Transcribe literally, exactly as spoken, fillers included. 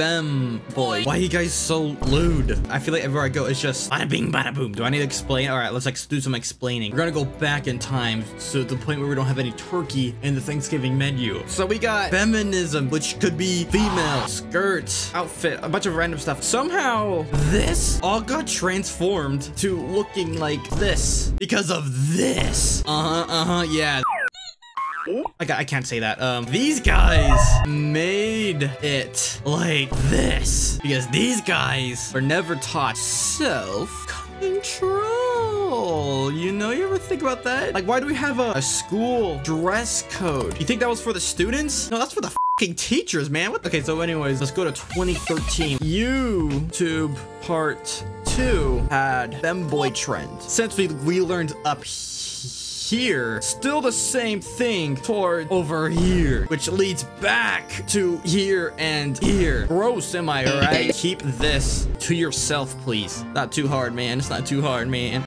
them boys. Why are you guys so lewd? I feel like everywhere I go, it's just bada bing, bada boom. Do I need to explain? All right, let's like do some explaining. We're gonna go back in time to the point where we don't have any turkey in the Thanksgiving menu. So we got feminism, which could be female, skirt, outfit, a bunch of random stuff. Somehow this all got transformed to looking like this because of this. Uh-huh, uh-huh, yeah. I, I can't say that. Um, these guys made it like this because these guys were never taught self-control. You know, you ever think about that? Like, why do we have a, a school dress code? You think that was for the students? No, that's for the fucking teachers, man. What? Okay, so anyways, let's go to twenty thirteen. YouTube part two had femboy trend. Since we, we learned up here. Here, still the same thing toward over here, which leads back to here and here. Gross, am I right? Keep this to yourself, please. Not too hard, man. It's not too hard, man.